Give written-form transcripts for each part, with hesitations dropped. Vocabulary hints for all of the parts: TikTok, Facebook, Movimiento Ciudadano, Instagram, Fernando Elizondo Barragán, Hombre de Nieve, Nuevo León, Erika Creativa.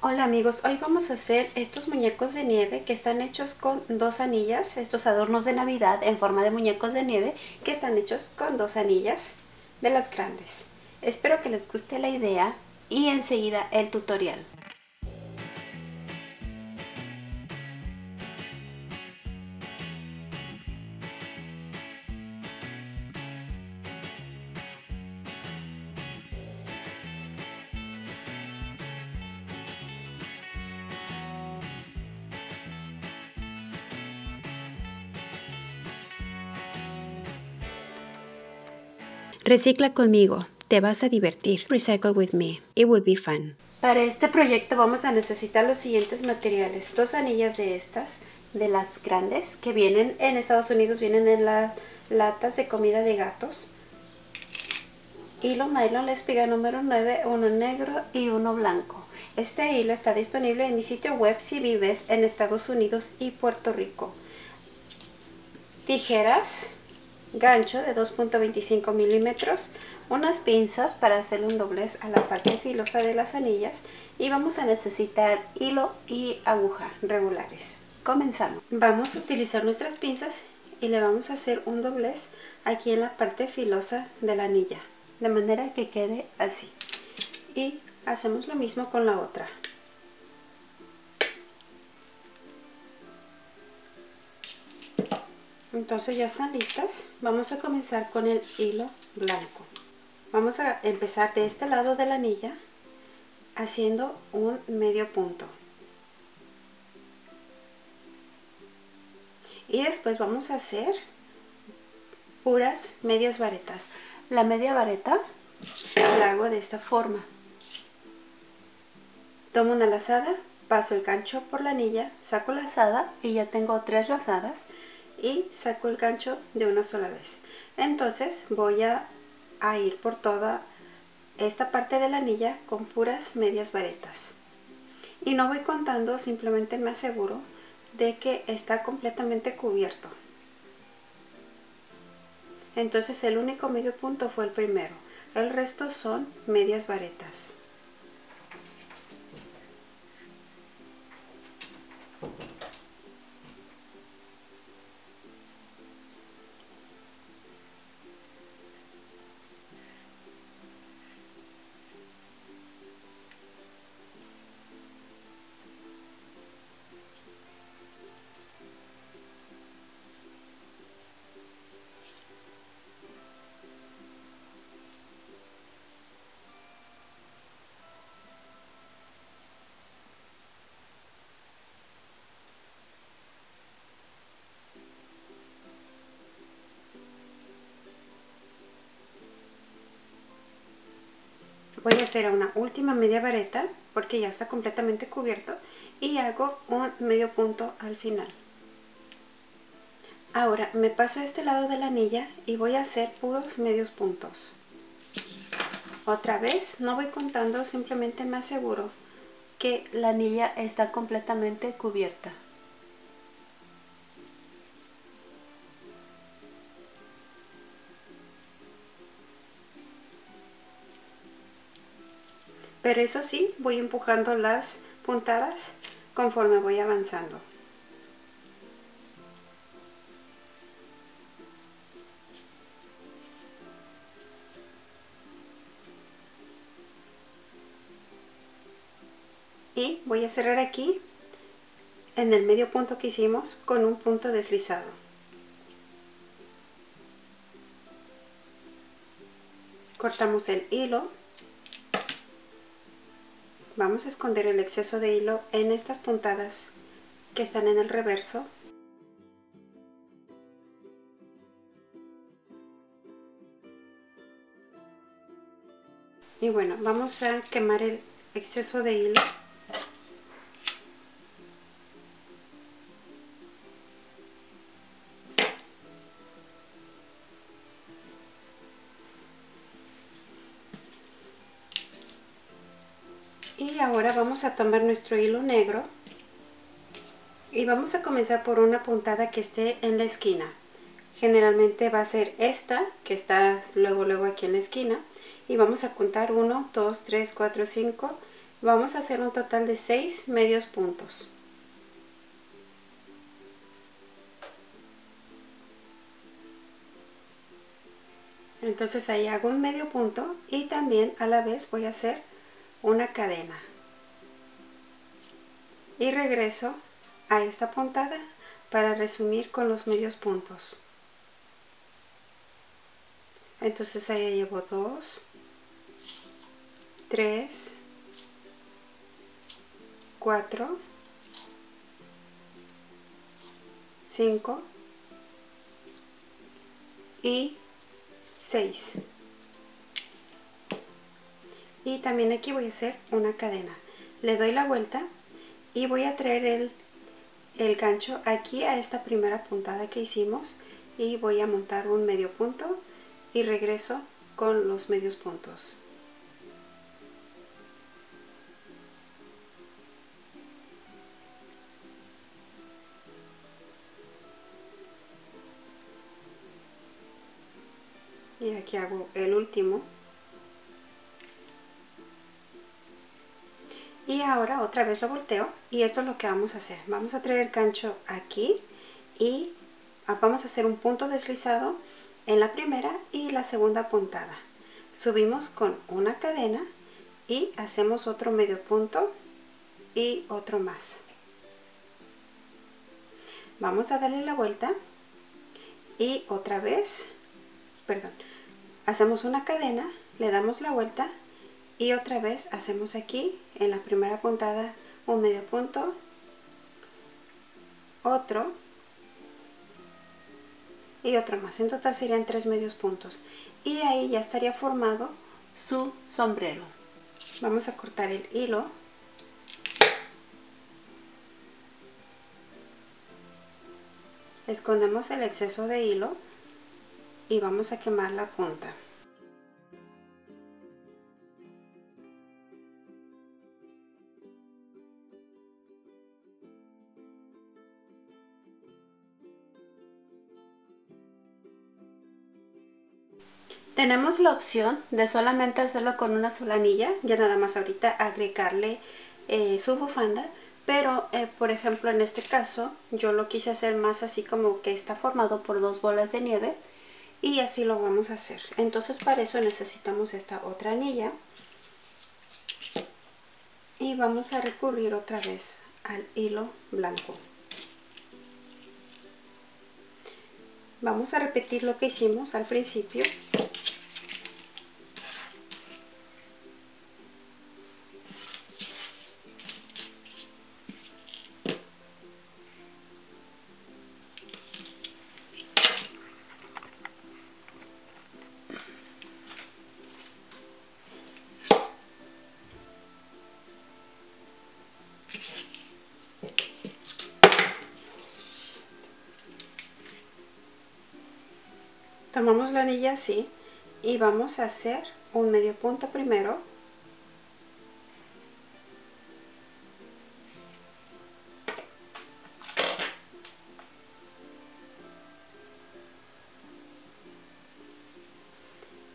Hola amigos, hoy vamos a hacer estos muñecos de nieve que están hechos con dos anillas, estos adornos de Navidad en forma de muñecos de nieve que están hechos con dos anillas de las grandes. Espero que les guste la idea y enseguida el tutorial. Recicla conmigo, te vas a divertir. Recycle with me, it will be fun. Para este proyecto vamos a necesitar los siguientes materiales. Dos anillas de estas, de las grandes, que vienen en Estados Unidos, vienen en las latas de comida de gatos. Hilo nylon, la espiga número 9, uno negro y uno blanco. Este hilo está disponible en mi sitio web si vives en Estados Unidos y Puerto Rico. Tijeras, gancho de 2.25 milímetros, unas pinzas para hacer un doblez a la parte filosa de las anillas y vamos a necesitar hilo y aguja regulares. Comenzamos. Vamos a utilizar nuestras pinzas y le vamos a hacer un doblez aquí en la parte filosa de la anilla, de manera que quede así. Y hacemos lo mismo con la otra. Entonces ya están listas. Vamos a comenzar con el hilo blanco. Vamos a empezar de este lado de la anilla haciendo un medio punto. Y después vamos a hacer puras medias varetas. La media vareta la hago de esta forma. Tomo una lazada, paso el gancho por la anilla, saco lazada y ya tengo tres lazadas. Y saco el gancho de una sola vez. Entonces voy a ir por toda esta parte de la anilla con puras medias varetas. Y no voy contando, simplemente me aseguro de que está completamente cubierto. Entonces el único medio punto fue el primero. El resto son medias varetas. Voy a hacer una última media vareta porque ya está completamente cubierto y hago un medio punto al final. Ahora me paso a este lado de la anilla y voy a hacer puros medios puntos. Otra vez, no voy contando, simplemente me aseguro que la anilla está completamente cubierta. Pero eso sí, voy empujando las puntadas conforme voy avanzando. Y voy a cerrar aquí, en el medio punto que hicimos, con un punto deslizado. Cortamos el hilo. Vamos a esconder el exceso de hilo en estas puntadas que están en el reverso. Y bueno, vamos a quemar el exceso de hilo. Y ahora vamos a tomar nuestro hilo negro y vamos a comenzar por una puntada que esté en la esquina. Generalmente va a ser esta que está luego aquí en la esquina y vamos a contar 1, 2, 3, 4, 5 Vamos a hacer un total de 6 medios puntos. Entonces ahí hago un medio punto y también a la vez voy a hacer una cadena. Y regreso a esta puntada para resumir con los medios puntos. Entonces ahí llevo 2, 3, 4, 5 y 6. Y también aquí voy a hacer una cadena. Le doy la vuelta y voy a traer el gancho aquí a esta primera puntada que hicimos y voy a montar un medio punto y regreso con los medios puntos. Y aquí hago el último. Y ahora otra vez lo volteo y esto es lo que vamos a hacer. Vamos a traer el gancho aquí y vamos a hacer un punto deslizado en la primera y la segunda puntada. Subimos con una cadena y hacemos otro medio punto y otro más. Vamos a darle la vuelta y otra vez, hacemos una cadena, le damos la vuelta y otra vez hacemos aquí en la primera puntada un medio punto, otro y otro más. En total serían 3 medios puntos y ahí ya estaría formado su sombrero. Vamos a cortar el hilo . Escondemos el exceso de hilo y vamos a quemar la punta. Tenemos la opción de solamente hacerlo con una sola anilla, ya nada más ahorita agregarle su bufanda, pero por ejemplo en este caso yo lo quise hacer más así como que está formado por 2 bolas de nieve y así lo vamos a hacer. Entonces para eso necesitamos esta otra anilla y vamos a recurrir otra vez al hilo blanco. Vamos a repetir lo que hicimos al principio. Tomamos la anilla así y vamos a hacer un medio punto primero .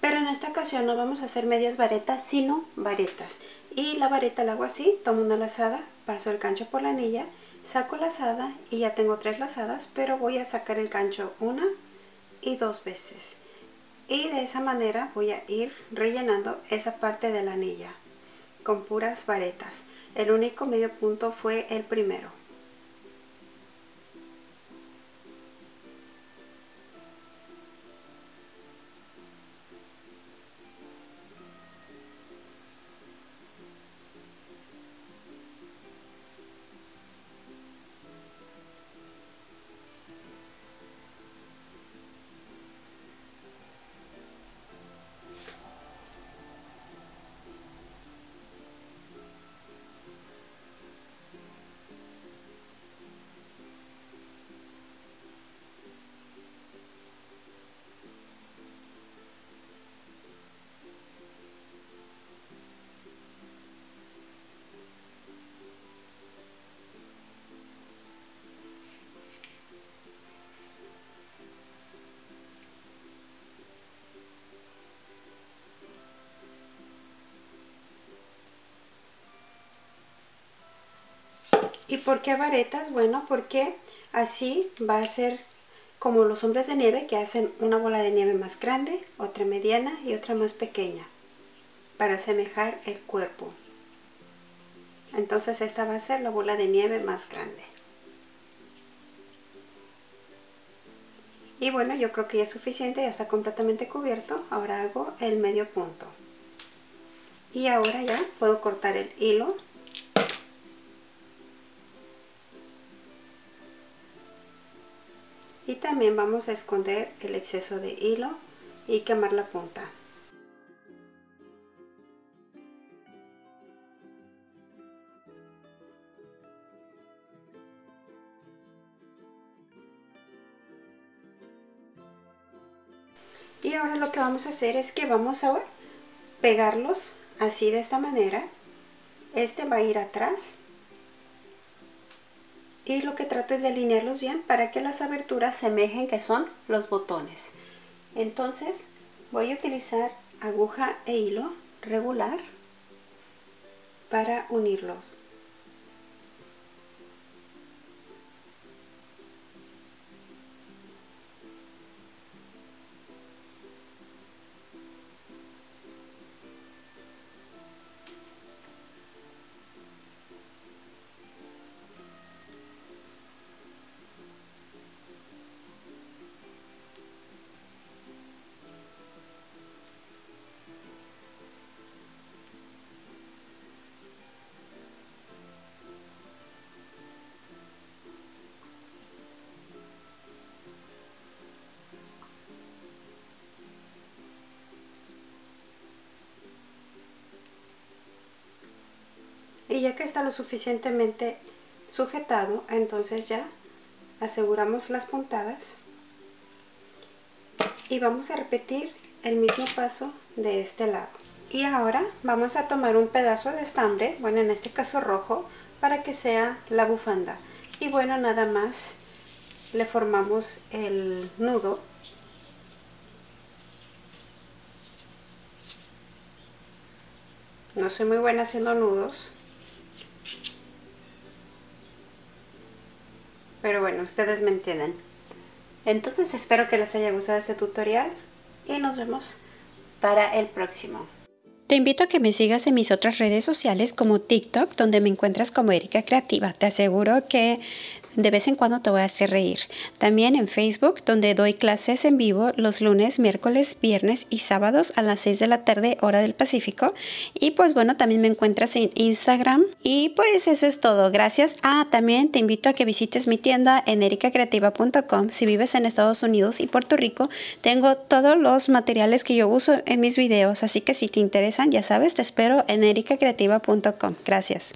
Pero en esta ocasión no vamos a hacer medias varetas sino varetas, y la vareta la hago así, tomo una lazada, paso el gancho por la anilla, saco lazada y ya tengo 3 lazadas, pero voy a sacar el gancho una y 2 veces y de esa manera voy a ir rellenando esa parte de la anilla con puras varetas. El único medio punto fue el primero. ¿Y por qué varetas? Bueno, porque así va a ser como los hombres de nieve, que hacen una bola de nieve más grande, otra mediana y otra más pequeña, para asemejar el cuerpo. Entonces esta va a ser la bola de nieve más grande. Y bueno, yo creo que ya es suficiente, ya está completamente cubierto. Ahora hago el medio punto. Y ahora ya puedo cortar el hilo. Y también vamos a esconder el exceso de hilo y quemar la punta. Y ahora lo que vamos a hacer es que vamos a pegarlos así de esta manera. Este va a ir atrás. Y lo que trato es de alinearlos bien para que las aberturas semejen que son los botones. Entonces voy a utilizar aguja e hilo regular para unirlos. Y ya que está lo suficientemente sujetado, entonces ya aseguramos las puntadas y vamos a repetir el mismo paso de este lado. Y ahora vamos a tomar un pedazo de estambre, bueno, en este caso rojo, para que sea la bufanda. Y bueno, nada más le formamos el nudo. No soy muy buena haciendo nudos, pero bueno, ustedes me entienden. Entonces espero que les haya gustado este tutorial y nos vemos para el próximo. Te invito a que me sigas en mis otras redes sociales como TikTok, donde me encuentras como Erika Creativa. Te aseguro que de vez en cuando te voy a hacer reír. También en Facebook, donde doy clases en vivo los lunes, miércoles, viernes y sábados a las 6 de la tarde, hora del Pacífico. Y pues bueno, también me encuentras en Instagram. Y pues eso es todo. Gracias. También te invito a que visites mi tienda en erikacreativa.com. Si vives en Estados Unidos y Puerto Rico, tengo todos los materiales que yo uso en mis videos. Así que si te interesa, ya sabes, te espero en erikacreativa.com. Gracias.